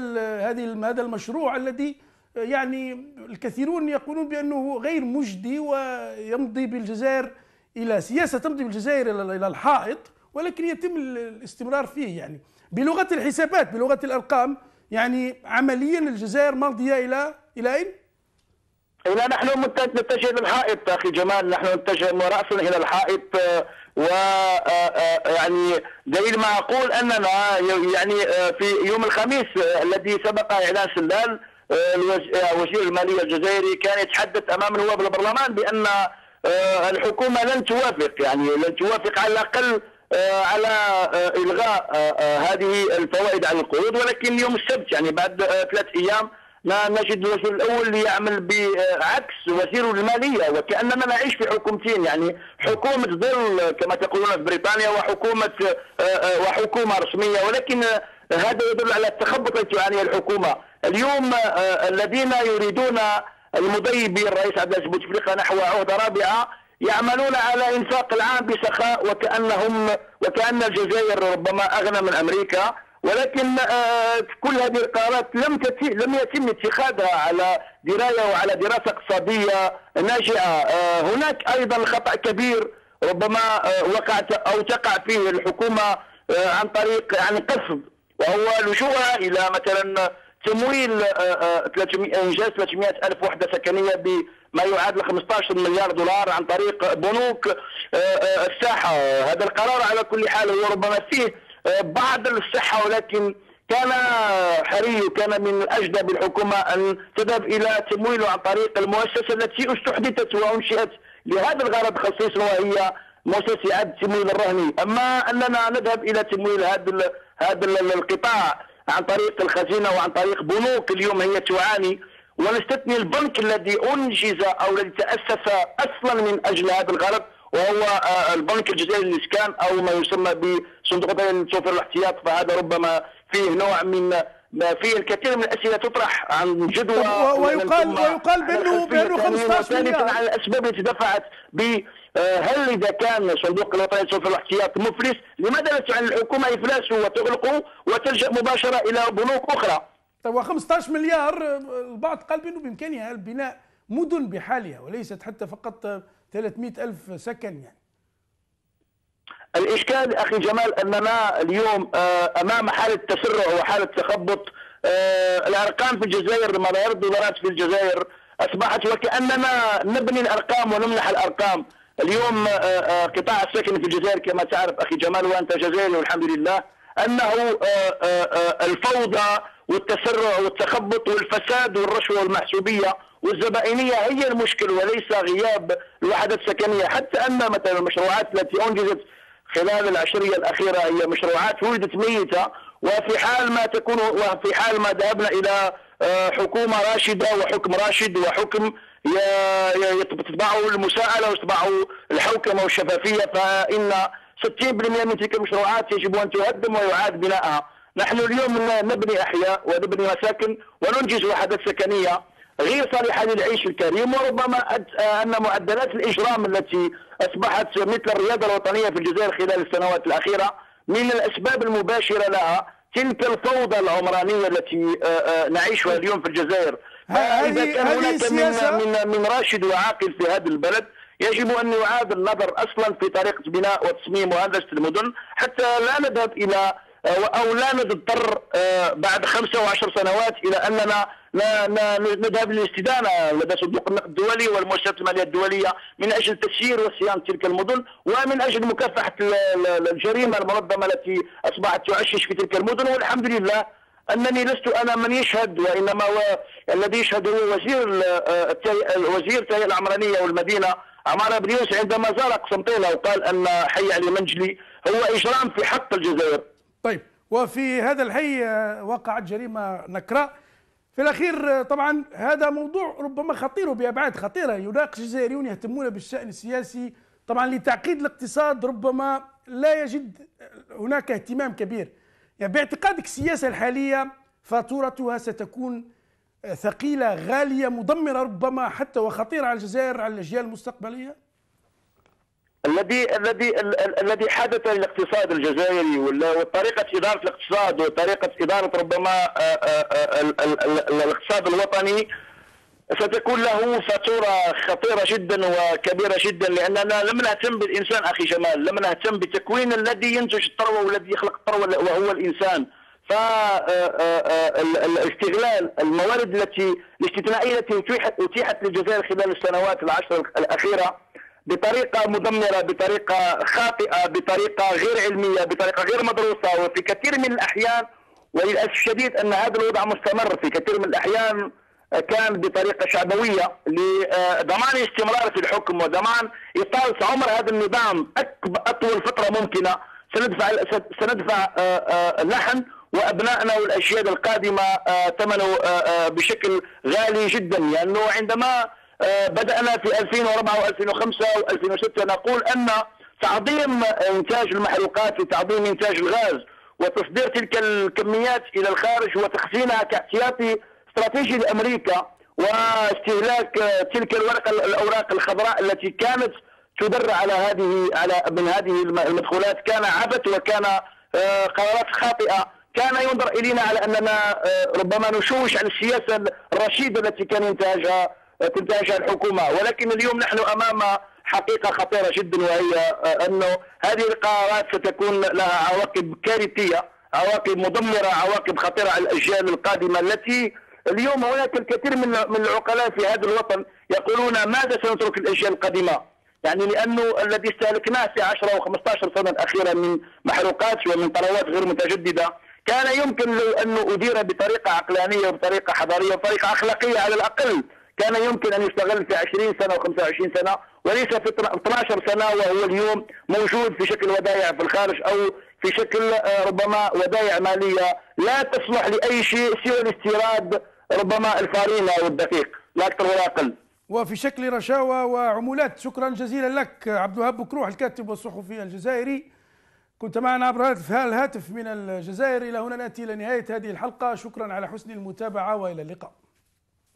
هذه هذا المشروع الذي يعني الكثيرون يقولون بانه غير مجدي ويمضي بالجزائر الى سياسه تمضي بالجزائر الى الحائط، ولكن يتم الاستمرار فيه. يعني بلغه الحسابات بلغه الارقام يعني عمليا الجزائر ماضيه الى الى اين؟ لا، نحن نتجه للحائط اخي جمال، نحن نتجه راسا الى الحائط. و يعني دليل ما اقول اننا يعني في يوم الخميس الذي سبق اعلان سلال وزير الماليه الجزائري كان يتحدث امام نواب البرلمان بان الحكومه لن توافق، يعني لن توافق على الاقل على الغاء هذه الفوائد على القروض. ولكن يوم السبت يعني بعد ثلاث ايام نجد الوزير الاول يعمل بعكس وزير الماليه، وكاننا نعيش في حكومتين، يعني حكومه ظل كما تقولون في بريطانيا وحكومه وحكومه رسميه. ولكن هذا يدل على التخبط الذي تعانيه الحكومه اليوم. الذين يريدون المضي بالرئيس عبد العزيز بوتفليقة نحو عهده رابعه يعملون على انفاق العام بسخاء، وكانهم وكان الجزائر ربما اغنى من امريكا. ولكن كل هذه القرارات لم لم يتم اتخاذها على درايه وعلى دراسه اقتصاديه ناجعه. هناك ايضا خطا كبير ربما وقعت او تقع فيه الحكومه عن طريق عن قصد، وهو لجوءها الى مثلا تمويل انجاز ثلاثمئة ألف وحده سكنيه بما يعادل خمسة عشر مليار دولار عن طريق بنوك الساحه. هذا القرار على كل حال هو ربما فيه بعض الصحة، ولكن كان حري وكان من الأجدى بالحكومة أن تذهب إلى تمويله عن طريق المؤسسة التي استحدثت وأنشئت لهذا الغرض خصيصا، وهي مؤسسة إعادة التمويل الرهني. أما أننا نذهب إلى تمويل هذا هذا القطاع عن طريق الخزينة وعن طريق بنوك اليوم هي تعاني، ونستثني البنك الذي أنجز أو الذي تأسس أصلا من أجل هذا الغرض، وهو البنك الجزائري للإسكان او ما يسمى بصندوق الوطني للتوفير والاحتياط. فهذا ربما فيه نوع من فيه الكثير من الاسئله تطرح عن جدوى ويقال ويقال بانه بانه خمسة عشر مليار. على الاسباب التي دفعت ب هل اذا كان صندوق الوطني للتوفير والاحتياط مفلس، لماذا لا تعلن الحكومه افلاسه وتغلقه وتلجا مباشره الى بنوك اخرى؟ طيب خمسة عشر مليار البعض قال بانه بامكانها البناء مدن بحالها وليست حتى فقط ثلاثمئة ألف سكن. يعني الإشكال أخي جمال أننا اليوم أمام حالة تسرع وحالة تخبط. الأرقام في الجزائر، ملايير الدولارات في الجزائر أصبحت وكأننا نبني الأرقام ونمنح الأرقام. اليوم قطاع السكن في الجزائر كما تعرف أخي جمال وأنت جزائري والحمد لله أنه الفوضى والتسرع والتخبط والفساد والرشوة والمحسوبية والزبائنية هي المشكل، وليس غياب الوحدات السكنية. حتى أن مثلا المشروعات التي أنجزت خلال العشرية الأخيرة هي مشروعات ولدت ميتة، وفي حال ما تكون وفي حال ما ذهبنا إلى حكومة راشدة وحكم راشد وحكم يتبعه المساءلة ويتبعه الحوكمة والشفافية، فإن ستين بالمئة من تلك المشروعات يجب أن تهدم ويعاد بناءها. نحن اليوم نبني أحياء ونبني مساكن وننجز وحدات سكنية غير صالحة للعيش الكريم، وربما أن معدلات الإجرام التي أصبحت مثل الرياضة الوطنية في الجزائر خلال السنوات الأخيرة من الأسباب المباشرة لها تلك الفوضى العمرانية التي نعيشها اليوم في الجزائر. إذا كان هناك من, من راشد وعاقل في هذا البلد يجب أن يعاد النظر أصلا في طريقة بناء وتصميم وهندسة المدن، حتى لا نذهب إلى أو لا نضطر بعد خمسة وعشر سنوات إلى أننا نذهب للاستدانة لدى صندوق النقد الدولي والمؤسسات المالية الدولية من أجل تسيير وصيانة تلك المدن، ومن أجل مكافحة الجريمة المنظمة التي أصبحت تعشش في تلك المدن. والحمد لله انني لست انا من يشهد، وانما الذي يشهد هو وزير وزير التهيئه العمرانيه والمدينه عمار بن يوسف عندما زار قسنطينه وقال ان حي علي منجلي هو اجرام في حق الجزائر. طيب، وفي هذا الحي وقعت جريمه نكراء في الاخير. طبعا هذا موضوع ربما خطير وبابعاد خطيره، يناقش جزائريون يهتمون بالشان السياسي طبعا لتعقيد الاقتصاد، ربما لا يجد هناك اهتمام كبير. يعني باعتقادك السياسه الحاليه فاتورتها ستكون ثقيله، غاليه، مدمره ربما حتى وخطيره على الجزائر، على الاجيال المستقبليه؟ الذي الذي الذي حدث للاقتصاد الجزائري وطريقه اداره الاقتصاد وطريقه اداره ربما الاقتصاد الوطني ستكون له فاتوره خطيره جدا وكبيره جدا، لاننا لم نهتم بالانسان اخي جمال، لم نهتم بالتكوين الذي ينتج الثروه والذي يخلق الثروه وهو الانسان. فالاستغلال الموارد التي الاستثنائيه التي اتيحت للجزائر خلال السنوات العشر الاخيره بطريقه مدمره، بطريقه خاطئه، بطريقه غير علميه، بطريقه غير مدروسه، وفي كثير من الاحيان وللاسف الشديد ان هذا الوضع مستمر في كثير من الاحيان كان بطريقه شعبويه لضمان استمرار في الحكم وضمان اطاله عمر هذا النظام اطول فتره ممكنه. سندفع سندفع نحن وابنائنا والاجيال القادمه ثمنه بشكل غالي جدا، لانه يعني عندما بدانا في ألفين وأربعة وألفين وخمسة وألفين وستة نقول ان تعظيم انتاج المحروقات وتعظيم انتاج الغاز وتصدير تلك الكميات الى الخارج وتخزينها كاحتياطي استراتيجي لامريكا واستهلاك تلك الورقه الاوراق الخضراء التي كانت تدر على هذه على من هذه المدخولات كان عبث وكان قرارات خاطئه، كان ينظر الينا على اننا ربما نشوش عن السياسه الرشيده التي كان ينتهجها تنتهجها الحكومه، ولكن اليوم نحن امام حقيقه خطيره جدا، وهي انه هذه القرارات ستكون لها عواقب كارثيه، عواقب مدمره، عواقب خطيره على الاجيال القادمه التي اليوم هناك الكثير من من العقلاء في هذا الوطن يقولون ماذا سنترك للاجيال القادمه؟ يعني لانه الذي استهلكناه في عشرة و15 سنه الاخيره من محروقات ومن ثروات غير متجدده كان يمكن لو انه ادير بطريقه عقلانيه وبطريقه حضاريه وبطريقه اخلاقيه على الاقل، كان يمكن ان يستغل في عشرين سنه وخمسة وعشرين سنه وليس في اثني عشر سنه وهو اليوم موجود في شكل ودائع في الخارج او في شكل ربما ودائع ماليه لا تصلح لاي شيء سوى الاستيراد ربما الفارينة والدقيق لا أكثر ولا أقل، وفي شكل رشاوى وعمولات. شكرا جزيلا لك عبد الوهاب بوكروح، الكاتب والصحفي الجزائري، كنت معنا عبر الهاتف من الجزائر. إلى هنا نأتي إلى نهاية هذه الحلقة، شكرا على حسن المتابعة وإلى